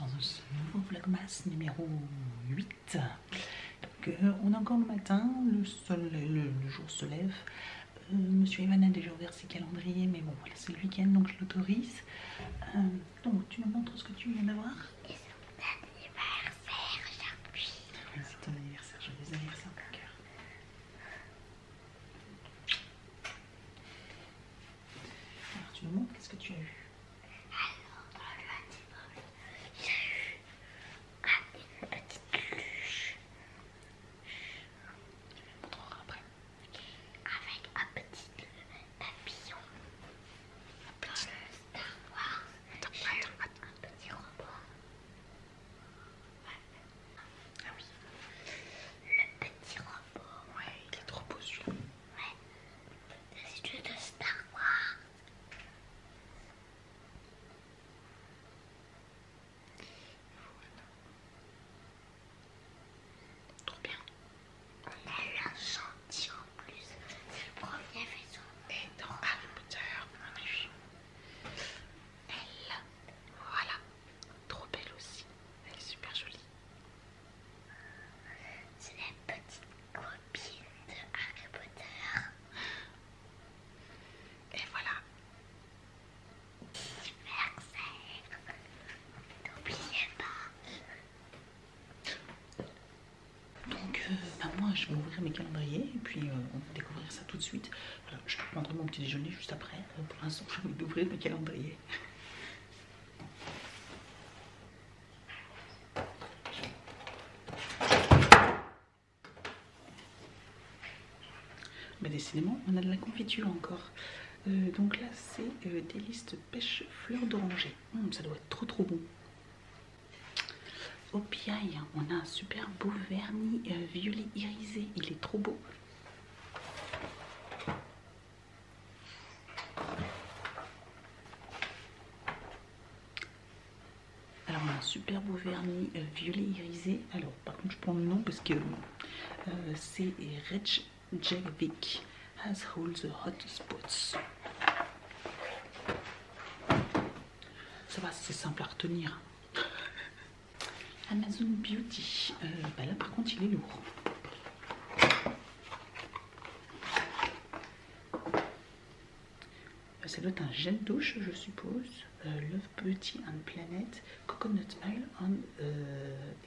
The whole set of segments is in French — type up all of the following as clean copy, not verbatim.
dans ce nouveau vlogmas numéro 8. Donc, on est encore le matin, le jour se lève. Monsieur Evan a déjà ouvert ses calendriers, mais bon, voilà, c'est le week-end donc je l'autorise. Donc, tu me montres ce que tu viens d'avoir? Et c'est mon anniversaire aujourd'hui. Oui, c'est ton anniversaire, j'ai des anniversaires de cœur. Alors, tu me montres qu'est-ce que tu as eu? Je vais ouvrir mes calendriers et puis on va découvrir ça tout de suite. Voilà, je prendrai mon petit déjeuner juste après. Pour l'instant, j'ai envie d'ouvrir mes calendriers. Mais décidément, on a de la confiture encore. Donc là, c'est des listes pêche fleurs d'oranger. Ça doit être trop bon. Au PI, on a un super beau vernis violet irisé, il est trop beau. Alors on a un super beau vernis violet irisé. Alors par contre je prends le nom parce que c'est Reykjavik has all the hot spots. Ça va, c'est simple à retenir. Amazon Beauty, bah là par contre il est lourd. Ça doit être un gel douche je suppose. Love Beauty and Planet, Coconut Oil and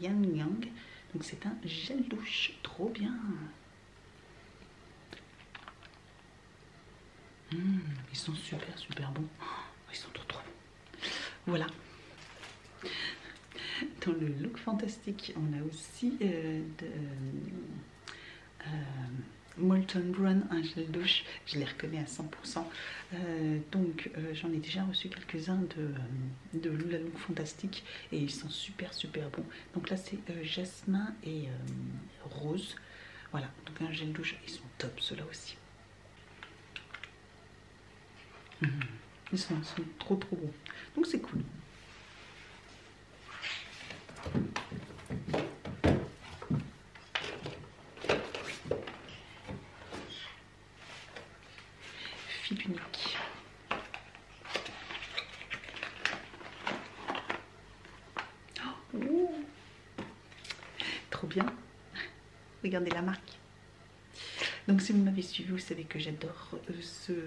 Yang Yang. Donc c'est un gel douche, trop bien. Ils sont super bons. Ils sont trop bons. Voilà. Dans le look fantastique, on a aussi Molton Brown, un gel douche, je les reconnais à 100%. Donc j'en ai déjà reçu quelques-uns de la look fantastique et ils sont super bons. Donc là c'est jasmin et rose, voilà, donc un gel douche, ils sont top ceux-là aussi. Ils sont trop bons, donc c'est cool. Fil unique. Oh, trop bien. Regardez la marque. Donc si vous m'avez suivi, vous savez que j'adore ce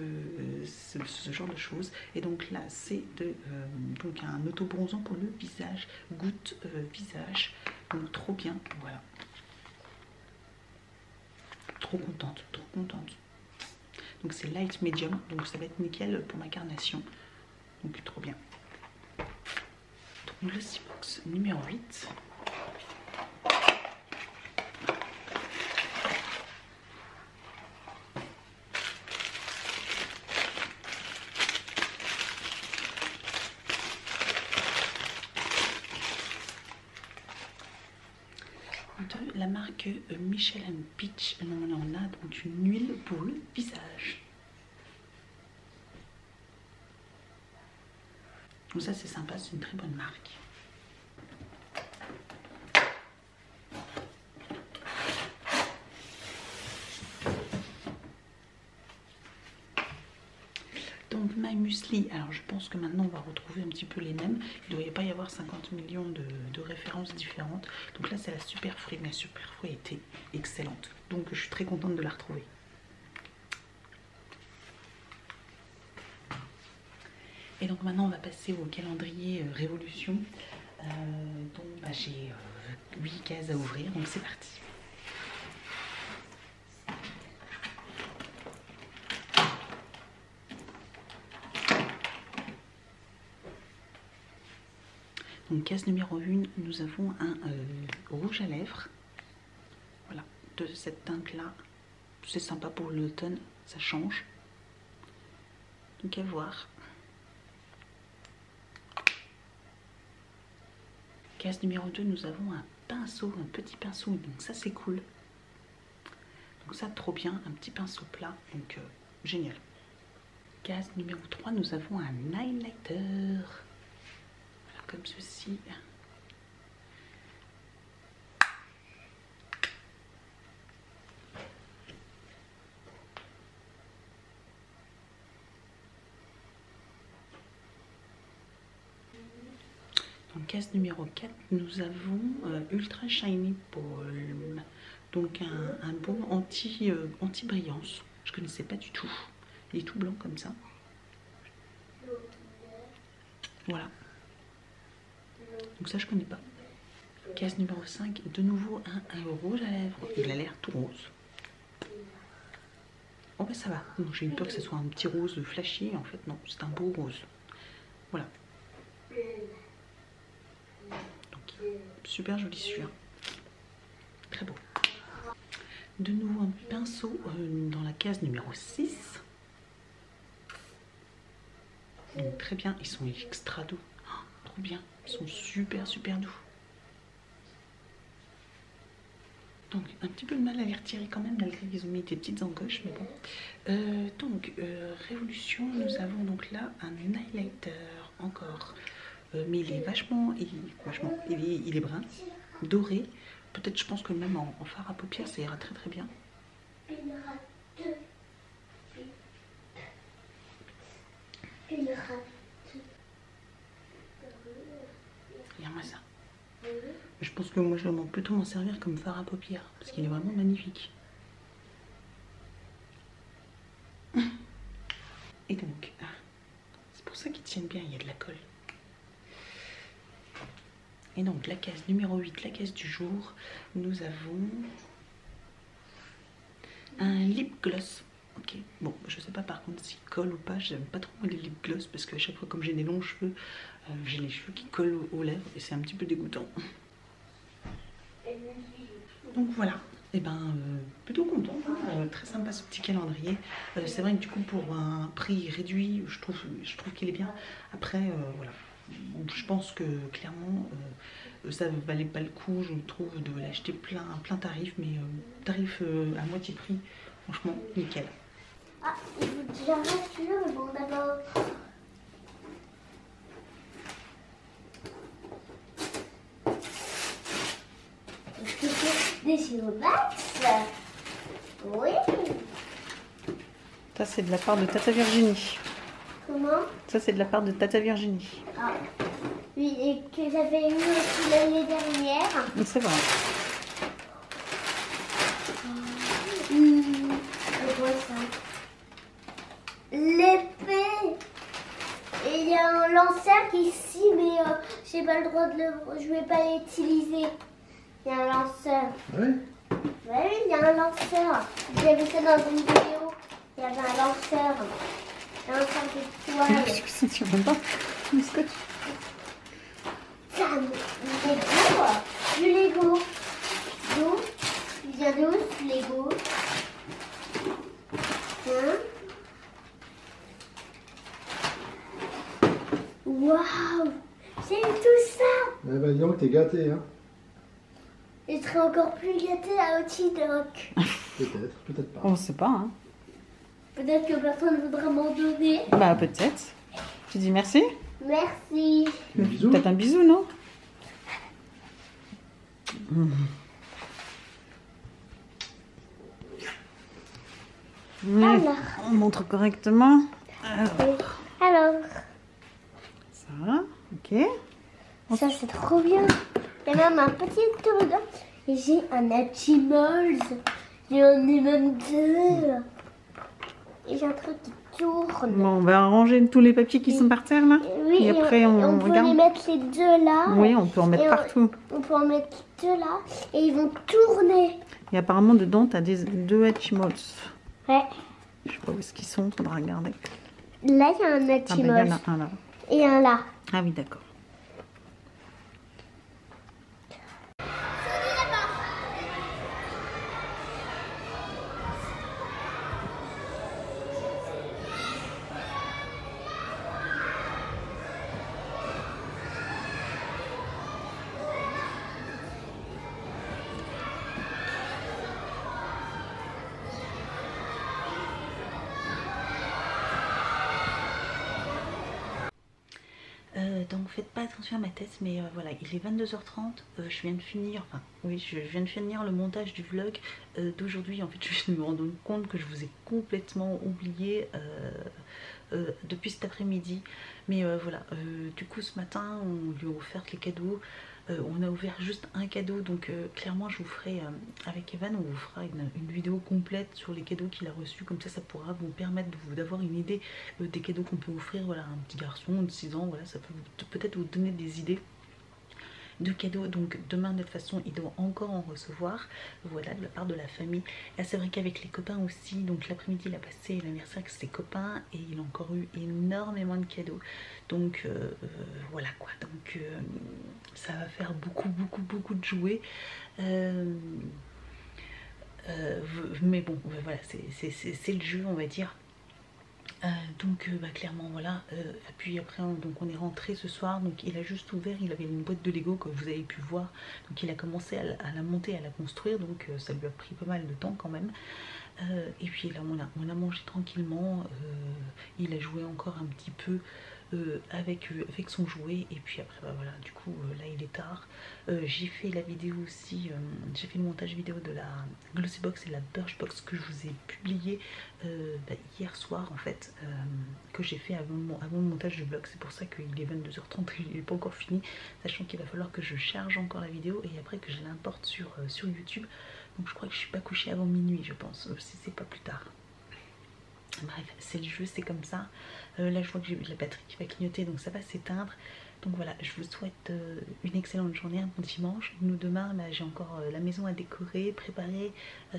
genre de choses. Et donc là, c'est un auto-bronzant pour le visage, goutte visage. Donc trop bien, voilà. Trop contente. Donc c'est light medium, donc ça va être nickel pour ma carnation. Donc trop bien. Donc Glossybox numéro 8. De la marque Michel & Peach, on a donc une huile pour le visage. Donc ça c'est sympa, c'est une très bonne marque. Leslie. Alors je pense que maintenant on va retrouver un petit peu les mêmes. Il ne devrait pas y avoir 50 millions de références différentes. Donc là c'est la Super Fruit, mais la Super Fruit était excellente. Donc je suis très contente de la retrouver. Et donc maintenant on va passer au calendrier Révolution. Donc bah, j'ai 8 cases à ouvrir, donc c'est parti. Donc case numéro 1, nous avons un rouge à lèvres. Voilà, de cette teinte là, c'est sympa pour l'automne, ça change. Donc à voir. Case numéro 2, nous avons un pinceau, un petit pinceau, donc ça c'est cool. Donc ça trop bien, un petit pinceau plat, donc génial. Case numéro 3, nous avons un highlighter. Voilà, comme ceci. Case numéro 4, nous avons Ultra Shiny Ball, donc un baume anti-brillance, je ne connaissais pas du tout, il est tout blanc comme ça, voilà, donc ça je ne connais pas. Case numéro 5, de nouveau un rouge à lèvres, il a l'air tout rose. Oh ben ça va, j'ai eu peur que ce soit un petit rose flashy, en fait non, c'est un beau rose, voilà. Super joli celui-là, très beau. De nouveau un pinceau dans la case numéro 6. Donc, très bien, ils sont extra doux. Oh, trop bien, ils sont super doux. Donc un petit peu de mal à les retirer quand même, malgré qu'ils ont mis des petites encoches, mais bon. Donc Révolution, nous avons donc là un highlighter encore. Mais il est vachement, il est brun, doré. Peut-être, je pense que même en fard à paupières, ça ira très bien. Regarde-moi ça. Je pense que moi, je vais plutôt m'en servir comme fard à paupières, parce qu'il est vraiment magnifique. Et donc, ah, c'est pour ça qu'ils tiennent bien, il y a de la colle. Et donc la case numéro 8, la case du jour, nous avons un lip gloss. Ok, bon, je sais pas par contre s'il colle ou pas, j'aime pas trop les lip gloss parce qu'à chaque fois comme j'ai des longs cheveux, j'ai les cheveux qui collent aux lèvres et c'est un petit peu dégoûtant. Donc voilà, et ben plutôt content, très sympa ce petit calendrier. C'est vrai que du coup pour un prix réduit, je trouve qu'il est bien. Après, voilà. Je pense que clairement ça ne valait pas le coup, je trouve, de l'acheter plein tarif, mais tarif à moitié prix, franchement nickel. Ah, je vous dirais celui-là, mais bon d'abord. Est-ce que c'est des Glossybox? Oui. Ça c'est de la part de Tata Virginie. Comment? Ça c'est de la part de Tata Virginie. Ah, oui, et que j'avais eu aussi l'année dernière. C'est vrai. C'est quoi ça? L'épée. Et il y a un lance-arc ici, mais j'ai pas le droit de le... Je vais pas l'utiliser. Il y a un lanceur. Oui? Oui, il y a un lanceur. J'ai vu ça dans une vidéo. Il y avait un lanceur. Je ne sais pas. Le scotch. Du Lego. Il y a 12 Lego. Waouh. J'ai eu tout ça. Eh ben dis donc, t'es gâtée, hein. Je serais encore plus gâtée à Hotty Doc. Peut-être, peut-être pas. On ne sait pas, hein. Peut-être que personne voudra m'en donner. Bah peut-être. Tu dis merci? Merci. Peut-être un bisou, non? On montre correctement. Alors. Alors. Ça, ok. Ça, c'est trop bien. Il y a même un petit toboggan. Et j'ai un Hatchimals. J'en ai même deux. Et j'ai un truc qui tourne. Bon, on va ranger tous les papiers qui sont par terre là. Oui, et après on peut regarde. Les mettre les deux là. Oui, on peut en mettre partout. On peut en mettre deux là. Et ils vont tourner. Et apparemment, dedans, tu as deux Hatchimals. Ouais. Je sais pas où est-ce qu'ils sont, faudra regarder. Là, il y a un Hatchimals. Ah, ben, y en a un là. Et un là. Ah oui, d'accord. Donc faites pas attention à ma tête, mais voilà, il est 22h30, je viens de finir le montage du vlog d'aujourd'hui. En fait, je me rends compte que je vous ai complètement oublié depuis cet après-midi, mais voilà, du coup ce matin on lui a offert les cadeaux. On a ouvert juste un cadeau, donc clairement je vous ferai, avec Evan, on vous fera une vidéo complète sur les cadeaux qu'il a reçus, comme ça ça pourra vous permettre d'avoir une idée des cadeaux qu'on peut offrir, voilà, à un petit garçon de 6 ans, voilà, ça peut peut-être vous donner des idées de cadeaux. Donc demain, de toute façon, il doit encore en recevoir, voilà, de la part de la famille. Là c'est vrai qu'avec les copains aussi, donc l'après-midi il a passé l'anniversaire avec ses copains et il a encore eu énormément de cadeaux, donc voilà quoi, donc ça va faire beaucoup de jouets. Mais bon, voilà, c'est le jeu, on va dire. Donc bah, clairement voilà, puis après donc on est rentré ce soir, donc il a juste ouvert, il avait une boîte de Lego que vous avez pu voir, donc il a commencé à la monter, à la construire, donc ça lui a pris pas mal de temps quand même. Et puis là on a mangé tranquillement, il a joué encore un petit peu avec son jouet, et puis après bah, voilà, du coup là il est tard. J'ai fait la vidéo aussi, j'ai fait le montage vidéo de la Glossybox et la Birchbox que je vous ai publié bah, hier soir en fait, que j'ai fait avant le montage du vlog. C'est pour ça qu'il est 22h30 et il n'est pas encore fini, sachant qu'il va falloir que je charge encore la vidéo et après que je l'importe sur YouTube. Donc je crois que je suis pas couchée avant minuit, je pense, si c'est pas plus tard. Bref, c'est le jeu, c'est comme ça. Là je vois que j'ai la batterie qui va clignoter, donc ça va s'éteindre. Donc voilà, je vous souhaite une excellente journée, un bon dimanche. Nous demain, là j'ai encore la maison à décorer, préparer,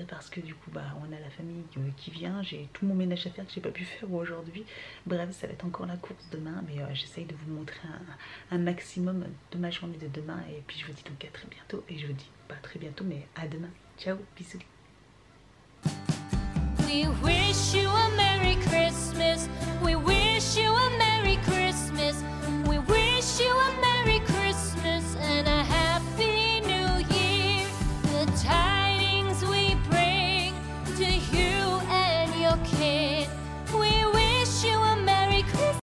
parce que du coup bah on a la famille qui vient. J'ai tout mon ménage à faire que j'ai pas pu faire aujourd'hui. Bref, ça va être encore la course demain, mais j'essaye de vous montrer un maximum de ma journée de demain. Et puis je vous dis donc à très bientôt, et je vous dis pas très bientôt, mais à demain. Ciao, bisous. We wish you a Merry Christmas. We wish you